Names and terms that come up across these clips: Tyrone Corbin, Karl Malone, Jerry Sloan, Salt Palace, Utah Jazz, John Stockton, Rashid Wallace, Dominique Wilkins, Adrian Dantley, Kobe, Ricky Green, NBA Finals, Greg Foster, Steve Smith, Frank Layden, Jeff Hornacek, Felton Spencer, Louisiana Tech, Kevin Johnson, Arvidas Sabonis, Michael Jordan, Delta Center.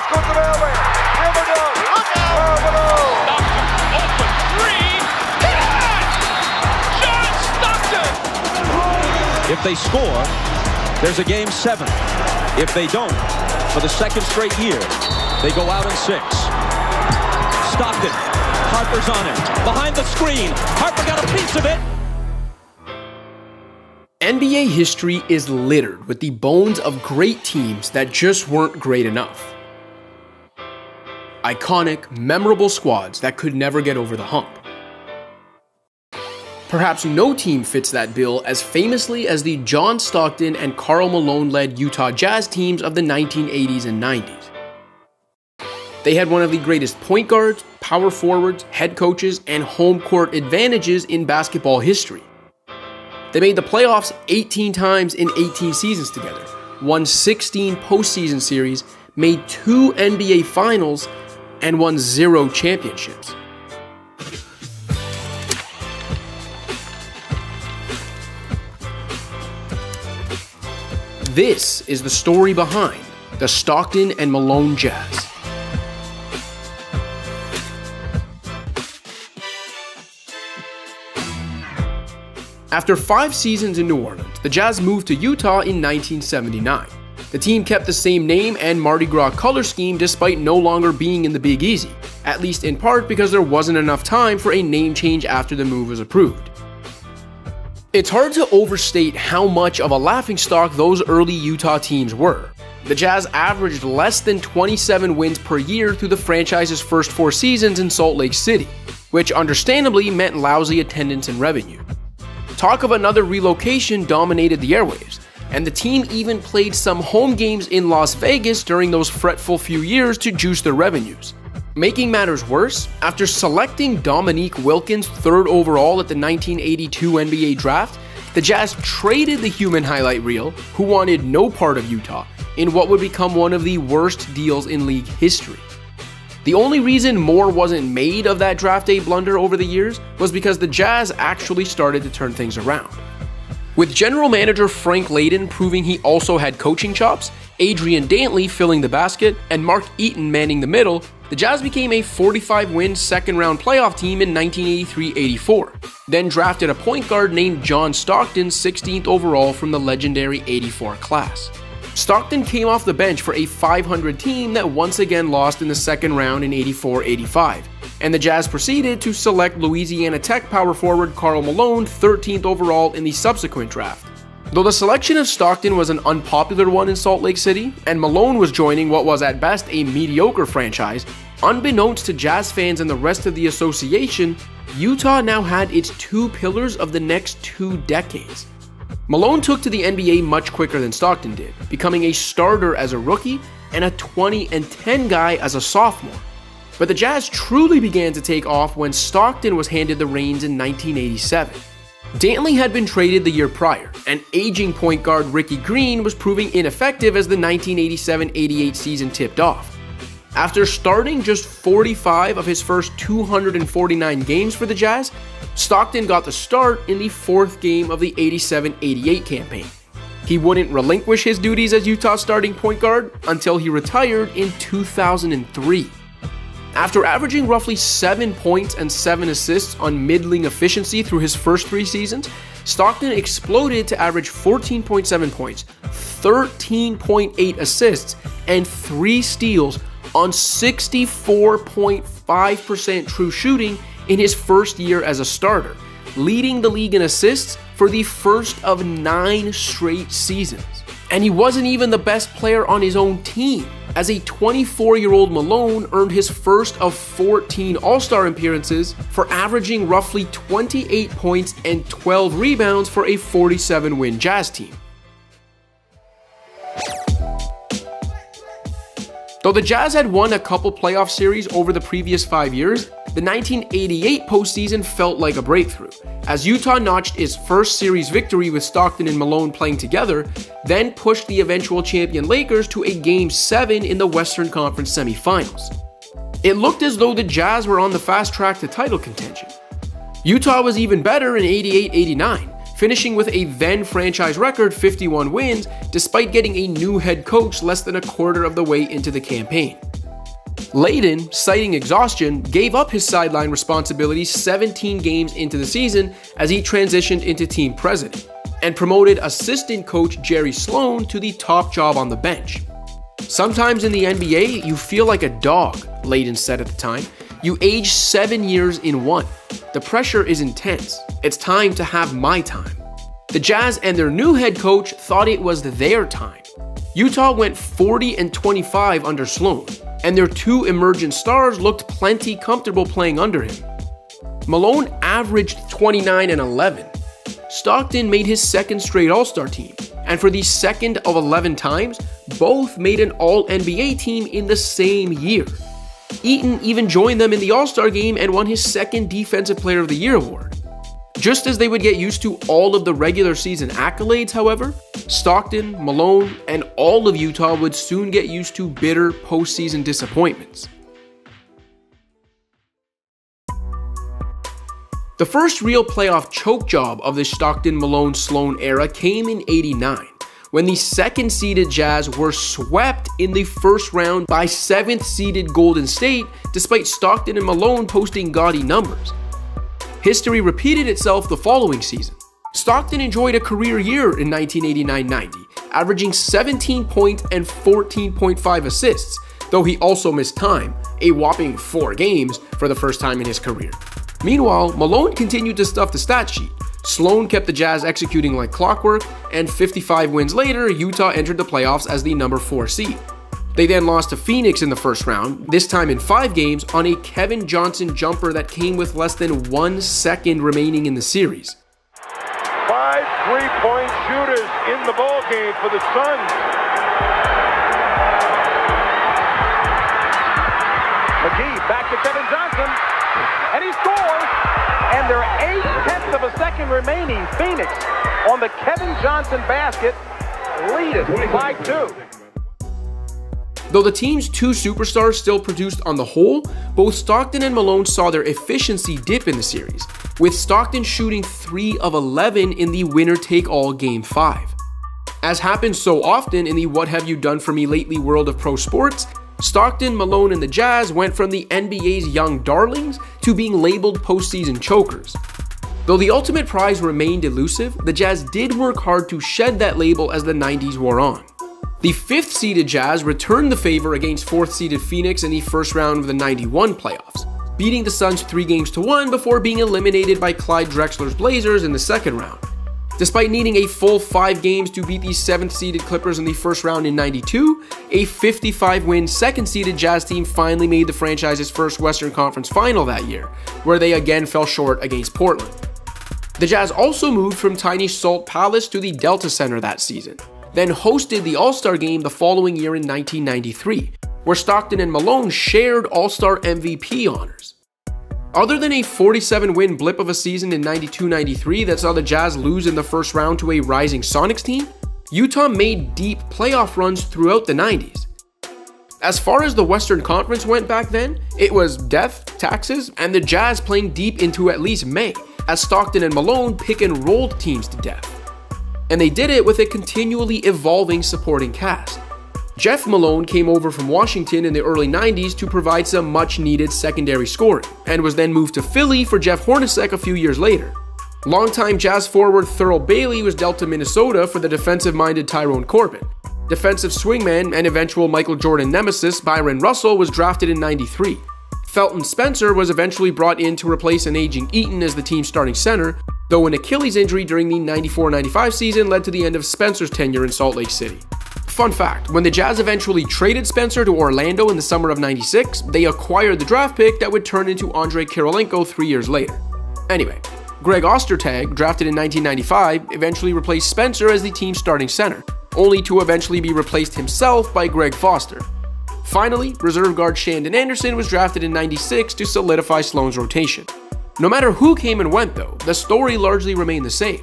Wallace goes to the alley. Hammer down. Look out. Stockton, open three. Yes! John Stockton. If they score, there's a game seven. If they don't, for the second straight year, they go out in six. Stockton. Harper's on it. Behind the screen. Harper got a piece of it. NBA history is littered with the bones of great teams that just weren't great enough. Iconic, memorable squads that could never get over the hump. Perhaps no team fits that bill as famously as the John Stockton and Karl Malone-led Utah Jazz teams of the 1980s and 90s. They had one of the greatest point guards, power forwards, head coaches, and home court advantages in basketball history. They made the playoffs 18 times in 18 seasons together, won 16 postseason series, made 2 NBA Finals, and won 0 championships. This is the story behind the Stockton and Malone Jazz. After 5 seasons in New Orleans, the Jazz moved to Utah in 1979. The team kept the same name and Mardi Gras color scheme despite no longer being in the Big Easy, at least in part because there wasn't enough time for a name change after the move was approved. It's hard to overstate how much of a laughingstock those early Utah teams were. The Jazz averaged less than 27 wins per year through the franchise's first 4 seasons in Salt Lake City, which understandably meant lousy attendance and revenue. Talk of another relocation dominated the airwaves, and the team even played some home games in Las Vegas during those fretful few years to juice their revenues. Making matters worse, after selecting Dominique Wilkins 3rd overall at the 1982 NBA draft, the Jazz traded the human highlight reel, who wanted no part of Utah, in what would become one of the worst deals in league history. The only reason more wasn't made of that draft day blunder over the years was because the Jazz actually started to turn things around. With general manager Frank Layden proving he also had coaching chops, Adrian Dantley filling the basket, and Mark Eaton manning the middle, the Jazz became a 45-win second-round playoff team in 1983-84, then drafted a point guard named John Stockton 16th overall from the legendary '84 class. Stockton came off the bench for a .500 team that once again lost in the second round in 84-85, and the Jazz proceeded to select Louisiana Tech power forward Karl Malone 13th overall in the subsequent draft. Though the selection of Stockton was an unpopular one in Salt Lake City, and Malone was joining what was at best a mediocre franchise, unbeknownst to Jazz fans and the rest of the association, Utah now had its 2 pillars of the next 2 decades. Malone took to the NBA much quicker than Stockton did, becoming a starter as a rookie and a 20-10 guy as a sophomore. But the Jazz truly began to take off when Stockton was handed the reins in 1987. Dantley had been traded the year prior, and aging point guard Ricky Green was proving ineffective as the 1987-88 season tipped off. After starting just 45 of his first 249 games for the Jazz, Stockton got the start in the 4th game of the 87-88 campaign. He wouldn't relinquish his duties as Utah's starting point guard until he retired in 2003. After averaging roughly 7 points and 7 assists on middling efficiency through his first 3 seasons, Stockton exploded to average 14.7 points, 13.8 assists, and 3 steals on 64.5% true shooting in his first year as a starter, leading the league in assists for the first of 9 straight seasons. And he wasn't even the best player on his own team, as a 24-year-old Malone earned his first of 14 All-Star appearances for averaging roughly 28 points and 12 rebounds for a 47-win Jazz team. Though the Jazz had won a couple playoff series over the previous 5 years, the 1988 postseason felt like a breakthrough, as Utah notched its first series victory with Stockton and Malone playing together, then pushed the eventual champion Lakers to a Game 7 in the Western Conference semifinals. It looked as though the Jazz were on the fast track to title contention. Utah was even better in 88-89. Finishing with a then-franchise record 51 wins, despite getting a new head coach less than a quarter of the way into the campaign. Layden, citing exhaustion, gave up his sideline responsibilities 17 games into the season as he transitioned into team president, and promoted assistant coach Jerry Sloan to the top job on the bench. "Sometimes in the NBA, you feel like a dog," Layden said at the time. "You age 7 years in one. The pressure is intense. It's time to have my time." The Jazz and their new head coach thought it was their time. Utah went 40-25 under Sloan, and their two emergent stars looked plenty comfortable playing under him. Malone averaged 29 and 11. Stockton made his second straight All-Star team, and for the second of 11 times, both made an All-NBA team in the same year. Eaton even joined them in the All-Star game and won his second Defensive Player of the Year award. Just as they would get used to all of the regular season accolades, however, Stockton, Malone, and all of Utah would soon get used to bitter postseason disappointments. The first real playoff choke job of the Stockton-Malone-Sloan era came in '89, when the second-seeded Jazz were swept in the first round by seventh-seeded Golden State, despite Stockton and Malone posting gaudy numbers. History repeated itself the following season. Stockton enjoyed a career year in 1989-90, averaging 17 points and 14.5 assists, though he also missed time, a whopping 4 games, for the first time in his career. Meanwhile, Malone continued to stuff the stat sheet. Sloan kept the Jazz executing like clockwork, and 55 wins later, Utah entered the playoffs as the number 4 seed. They then lost to Phoenix in the first round, this time in 5 games, on a Kevin Johnson jumper that came with less than 1 second remaining in the series. 5 3-point shooters in the ballgame for the Suns. McGee back to Kevin Johnson, and he scores! And there are 0.8 of a second remaining. Phoenix, on the Kevin Johnson basket, lead it by 2. Though the team's two superstars still produced on the whole, both Stockton and Malone saw their efficiency dip in the series, with Stockton shooting 3 of 11 in the winner-take-all Game 5. As happens so often in the what-have-you-done-for-me-lately world of pro sports, Stockton, Malone, and the Jazz went from the NBA's young darlings to being labeled postseason chokers. Though the ultimate prize remained elusive, the Jazz did work hard to shed that label as the 90s wore on. The 5th-seeded Jazz returned the favor against 4th-seeded Phoenix in the first round of the '91 playoffs, beating the Suns 3 games to 1 before being eliminated by Clyde Drexler's Blazers in the second round. Despite needing a full 5 games to beat the 7th-seeded Clippers in the first round in '92, a 55-win 2nd-seeded Jazz team finally made the franchise's first Western Conference Final that year, where they again fell short against Portland. The Jazz also moved from tiny Salt Palace to the Delta Center that season, then hosted the All-Star Game the following year in 1993, where Stockton and Malone shared All-Star MVP honors. Other than a 47-win blip of a season in 92-93 that saw the Jazz lose in the first round to a rising Sonics team, Utah made deep playoff runs throughout the 90s. As far as the Western Conference went back then, it was death, taxes, and the Jazz playing deep into at least May, as Stockton and Malone pick-and-rolled teams to death. And they did it with a continually evolving supporting cast. Jeff Malone came over from Washington in the early 90s to provide some much-needed secondary scoring, and was then moved to Philly for Jeff Hornacek a few years later. Longtime Jazz forward Thurl Bailey was dealt to Minnesota for the defensive-minded Tyrone Corbin. Defensive swingman and eventual Michael Jordan nemesis Byron Russell was drafted in '93. Felton Spencer was eventually brought in to replace an aging Eaton as the team's starting center, though an Achilles injury during the '94-95 season led to the end of Spencer's tenure in Salt Lake City. Fun fact, when the Jazz eventually traded Spencer to Orlando in the summer of '96, they acquired the draft pick that would turn into Andre Kirilenko 3 years later. Anyway, Greg Ostertag, drafted in 1995, eventually replaced Spencer as the team's starting center, only to eventually be replaced himself by Greg Foster. Finally, reserve guard Shandon Anderson was drafted in '96 to solidify Sloan's rotation. No matter who came and went though, the story largely remained the same.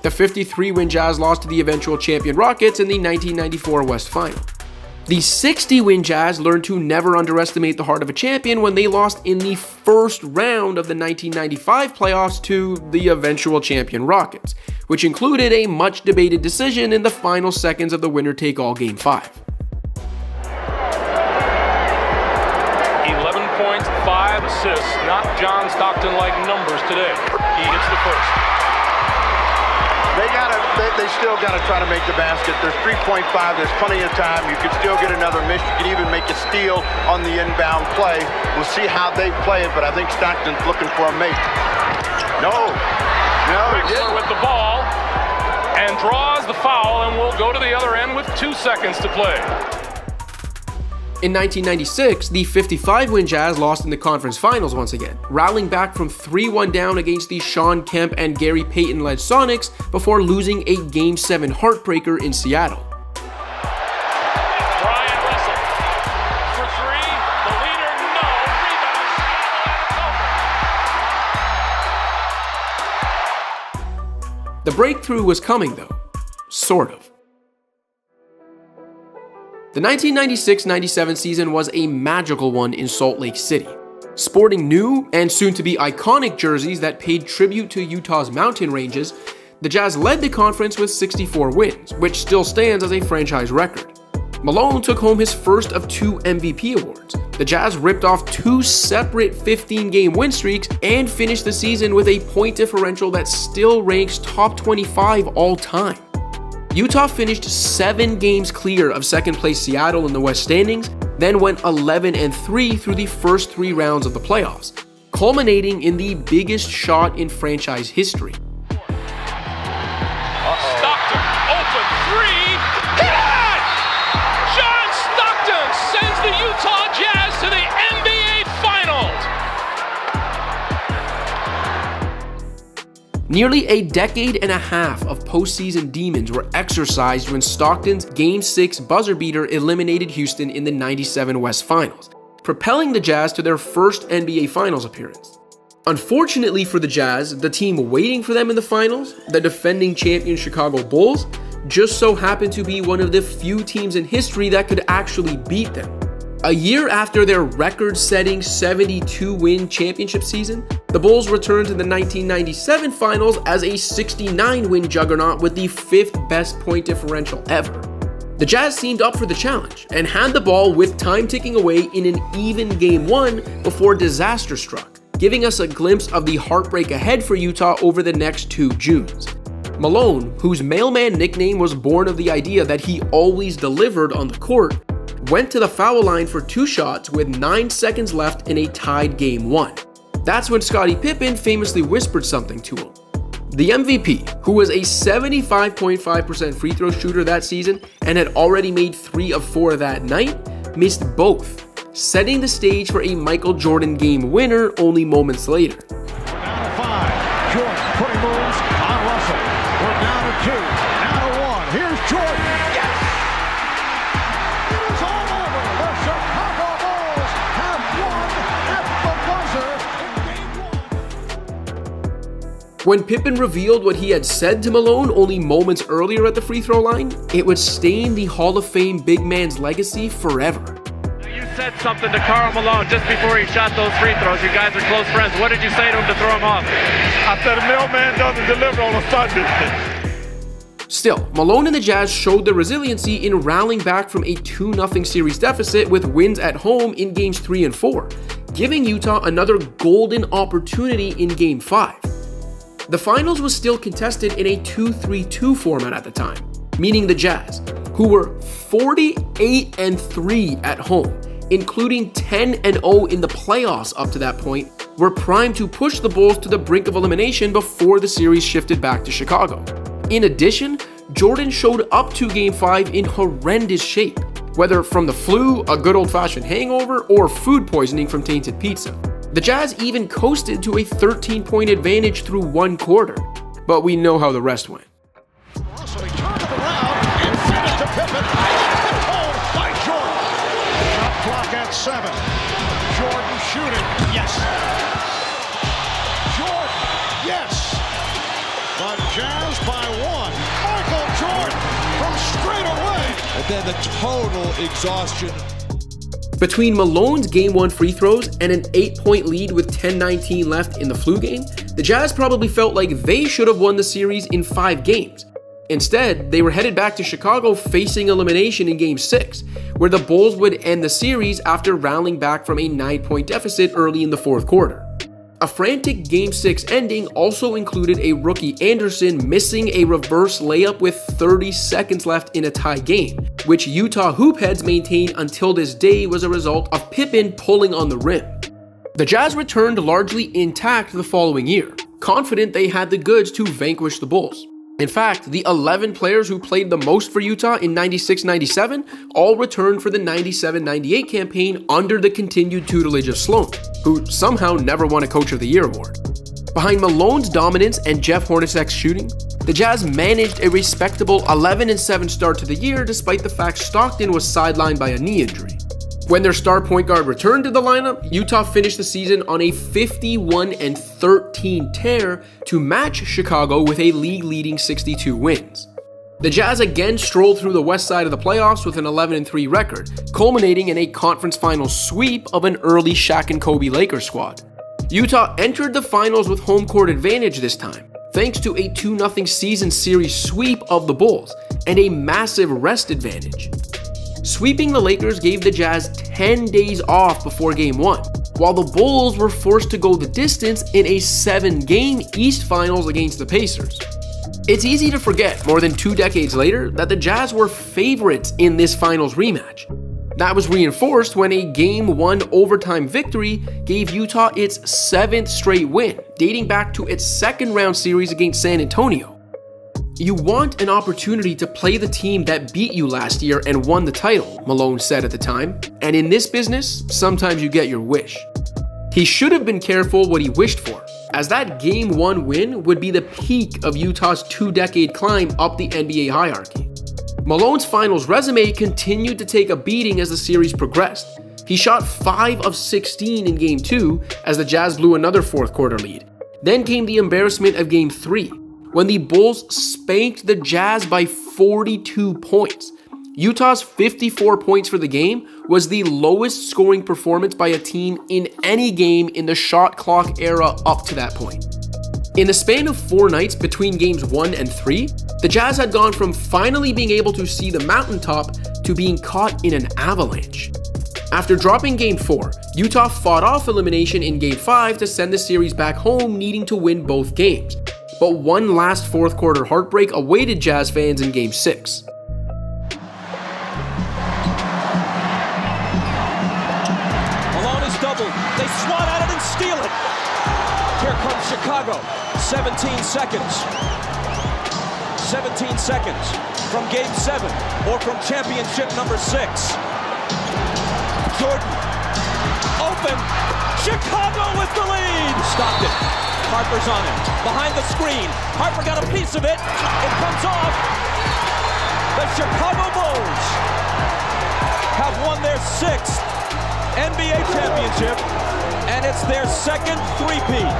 The 53-win Jazz lost to the eventual champion Rockets in the 1994 West Final. The 60-win Jazz learned to never underestimate the heart of a champion when they lost in the first round of the 1995 playoffs to the eventual champion Rockets, which included a much-debated decision in the final seconds of the winner-take-all Game 5. assists, not John Stockton-like numbers today. He hits the first. They still got to try to make the basket. There's 3.5. There's plenty of time. You could still get another miss. You could even make a steal on the inbound play. We'll see how they play it, but I think Stockton's looking for a make. No, Bixler with the ball and draws the foul, and we'll go to the other end with 2 seconds to play. In 1996, the 55-win Jazz lost in the conference finals once again, rallying back from 3-1 down against the Sean Kemp and Gary Payton-led Sonics before losing a Game 7 heartbreaker in Seattle. Brian Russell for three, the leader, no rebound. The breakthrough was coming though, sort of. The 1996-97 season was a magical one in Salt Lake City, sporting new and soon-to-be iconic jerseys that paid tribute to Utah's mountain ranges. The Jazz led the conference with 64 wins, which still stands as a franchise record. Malone took home his first of 2 MVP awards. The Jazz ripped off 2 separate 15-game win streaks and finished the season with a point differential that still ranks top 25 all-time. Utah finished 7 games clear of second-place Seattle in the West standings, then went 11-3 through the first 3 rounds of the playoffs, culminating in the biggest shot in franchise history. Stockton, open three, hit it! John Stockton sends the Utah Jazz to the NBA Finals! Nearly a decade and a half of postseason demons were exorcised when Stockton's Game 6 buzzer beater eliminated Houston in the 97 West Finals, propelling the Jazz to their first NBA Finals appearance. Unfortunately for the Jazz, the team waiting for them in the finals, the defending champion Chicago Bulls, just so happened to be one of the few teams in history that could actually beat them. A year after their record-setting 72-win championship season, the Bulls returned to the 1997 Finals as a 69-win juggernaut with the 5th best point differential ever. The Jazz seemed up for the challenge and had the ball with time ticking away in an even Game 1 before disaster struck, giving us a glimpse of the heartbreak ahead for Utah over the next 2 Junes. Malone, whose mailman nickname was born of the idea that he always delivered on the court, went to the foul line for 2 shots with 9 seconds left in a tied Game 1. That's when Scottie Pippen famously whispered something to him. The MVP, who was a 75.5% free throw shooter that season and had already made 3 of 4 that night, missed both, setting the stage for a Michael Jordan game winner only moments later. We're down to 5. Jordan putting moves on Russell. We're down to 2. Now to 1. Here's Jordan. Yes! When Pippen revealed what he had said to Malone only moments earlier at the free throw line, it would stain the Hall of Fame big man's legacy forever. You said something to Karl Malone just before he shot those free throws. You guys are close friends. What did you say to him to throw him off? I said a mailman doesn't deliver on a Sunday. Still, Malone and the Jazz showed their resiliency in rallying back from a 2-0 series deficit with wins at home in Games 3 and 4, giving Utah another golden opportunity in Game 5. The finals was still contested in a 2-3-2 format at the time, meaning the Jazz, who were 48-3 at home, including 10-0 in the playoffs up to that point, were primed to push the Bulls to the brink of elimination before the series shifted back to Chicago. In addition, Jordan showed up to Game 5 in horrendous shape, whether from the flu, a good old-fashioned hangover, or food poisoning from tainted pizza. The Jazz even coasted to a 13-point advantage through 1 quarter, but we know how the rest went. Russell, he turned it around and sent it to Pippen, and it's controlled by Jordan. Shot clock at 7. Jordan shooting, yes. Jordan, yes. The Jazz by 1. Michael Jordan from straight away. And then the total exhaustion. Between Malone's Game 1 free throws and an 8-point lead with 10:19 left in the flu game, the Jazz probably felt like they should have won the series in 5 games. Instead, they were headed back to Chicago facing elimination in Game 6, where the Bulls would end the series after rallying back from a 9-point deficit early in the fourth quarter. A frantic Game 6 ending also included a rookie Anderson missing a reverse layup with 30 seconds left in a tie game, which Utah hoop heads maintained until this day was a result of Pippen pulling on the rim. The Jazz returned largely intact the following year, confident they had the goods to vanquish the Bulls. In fact, the 11 players who played the most for Utah in 96-97 all returned for the 97-98 campaign under the continued tutelage of Sloan, who somehow never won a Coach of the Year award. Behind Malone's dominance and Jeff Hornacek's shooting, the Jazz managed a respectable 11-7 start to the year despite the fact Stockton was sidelined by a knee injury. When their star point guard returned to the lineup, Utah finished the season on a 51-13 tear to match Chicago with a league-leading 62 wins. The Jazz again strolled through the west side of the playoffs with an 11-3 record, culminating in a conference final sweep of an early Shaq and Kobe Lakers squad. Utah entered the finals with home court advantage this time, thanks to a 2-0 season series sweep of the Bulls and a massive rest advantage. Sweeping the Lakers gave the Jazz 10 days off before Game 1, while the Bulls were forced to go the distance in a 7-game East Finals against the Pacers. It's easy to forget, more than 2 decades later, that the Jazz were favorites in this Finals rematch. That was reinforced when a Game 1 overtime victory gave Utah its 7th straight win, dating back to its second-round series against San Antonio. You want an opportunity to play the team that beat you last year and won the title, Malone said at the time, and in this business, sometimes you get your wish. He should have been careful what he wished for, as that Game 1 win would be the peak of Utah's 2-decade climb up the NBA hierarchy. Malone's finals resume continued to take a beating as the series progressed. He shot 5 of 16 in Game 2 as the Jazz blew another fourth quarter lead. Then came the embarrassment of Game 3. When the Bulls spanked the Jazz by 42 points. Utah's 54 points for the game was the lowest scoring performance by a team in any game in the shot clock era up to that point. In the span of 4 nights between games 1 and 3, the Jazz had gone from finally being able to see the mountaintop to being caught in an avalanche. After dropping Game 4, Utah fought off elimination in Game 5 to send the series back home, needing to win both games. But one last fourth quarter heartbreak awaited Jazz fans in Game 6. Malone is doubled. They swat at it and steal it. Here comes Chicago. 17 seconds. 17 seconds from Game 7 or from championship number 6. Jordan. Open. Chicago with the lead. Stopped it. Harper's on it, behind the screen. Harper got a piece of it. It comes off. The Chicago Bulls have won their 6th NBA championship, and it's their 2nd three-peat.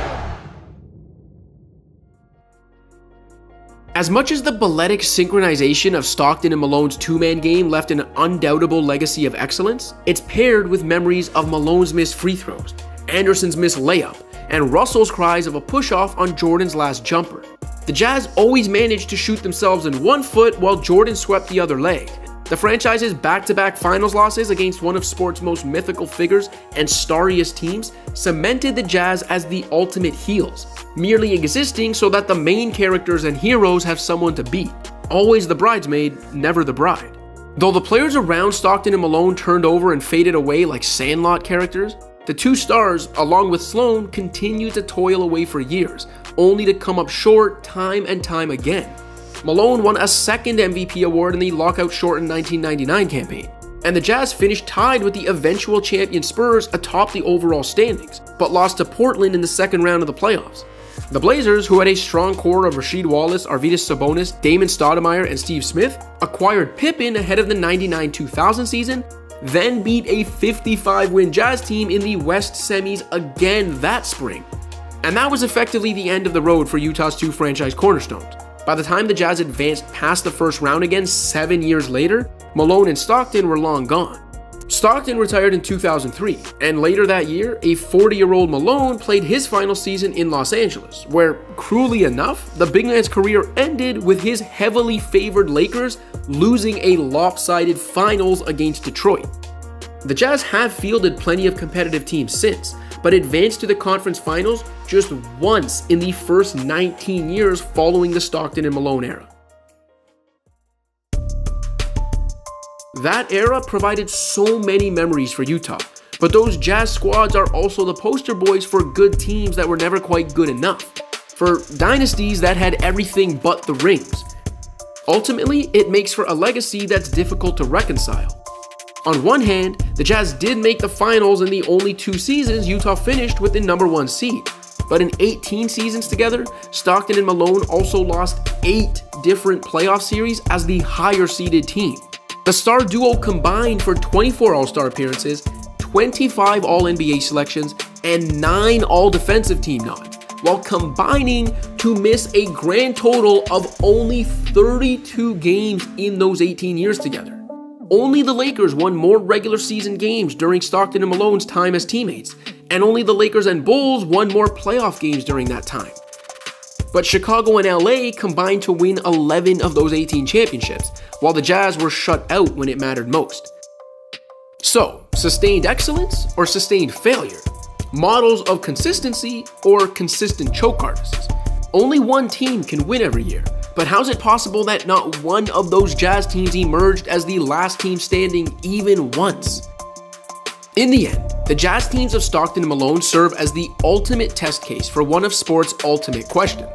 As much as the balletic synchronization of Stockton and Malone's two-man game left an undoubtable legacy of excellence, it's paired with memories of Malone's missed free throws, Anderson's missed layup, and Russell's cries of a push-off on Jordan's last jumper. The Jazz always managed to shoot themselves in one foot while Jordan swept the other leg. The franchise's back-to-back finals losses against one of sport's most mythical figures and starriest teams cemented the Jazz as the ultimate heels, merely existing so that the main characters and heroes have someone to beat. Always the bridesmaid, never the bride. Though the players around Stockton and Malone turned over and faded away like Sandlot characters, the two stars, along with Sloan, continued to toil away for years, only to come up short time and time again. Malone won a 2nd MVP award in the lockout-shortened 1999 campaign, and the Jazz finished tied with the eventual champion Spurs atop the overall standings, but lost to Portland in the 2nd round of the playoffs. The Blazers, who had a strong core of Rashid Wallace, Arvidas Sabonis, Damon Stoudemire, and Steve Smith, acquired Pippen ahead of the 99-2000 season, then beat a 55-win Jazz team in the West semis again that spring. And that was effectively the end of the road for Utah's two franchise cornerstones. By the time the Jazz advanced past the first round again 7 years later, Malone and Stockton were long gone. Stockton retired in 2003, and later that year, a 40-year-old Malone played his final season in Los Angeles, where, cruelly enough, the big man's career ended with his heavily favored Lakers losing a lopsided finals against Detroit. The Jazz have fielded plenty of competitive teams since, but advanced to the conference finals just once in the first 19 years following the Stockton and Malone era. That era provided so many memories for Utah, but those Jazz squads are also the poster boys for good teams that were never quite good enough, for dynasties that had everything but the rings. Ultimately, it makes for a legacy that's difficult to reconcile. On one hand, the Jazz did make the finals in the only two seasons Utah finished with the #1 seed, but in 18 seasons together, Stockton and Malone also lost 8 different playoff series as the higher-seeded team. The star duo combined for 24 All-Star appearances, 25 All-NBA selections, and 9 All-Defensive Team nods, while combining to miss a grand total of only 32 games in those 18 years together. Only the Lakers won more regular season games during Stockton and Malone's time as teammates, and only the Lakers and Bulls won more playoff games during that time. But Chicago and LA combined to win 11 of those 18 championships, while the Jazz were shut out when it mattered most. So, sustained excellence or sustained failure? Models of consistency or consistent choke artists? Only one team can win every year, but how's it possible that not one of those Jazz teams emerged as the last team standing even once? In the end, the Jazz teams of Stockton and Malone serve as the ultimate test case for one of sport's ultimate questions.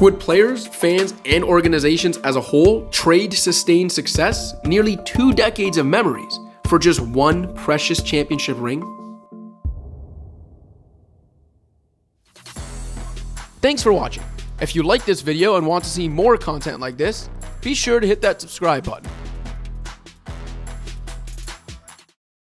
Would players, fans, and organizations as a whole trade sustained success, nearly 2 decades of memories, for just one precious championship ring? Thanks for watching. If you like this video and want to see more content like this, be sure to hit that subscribe button.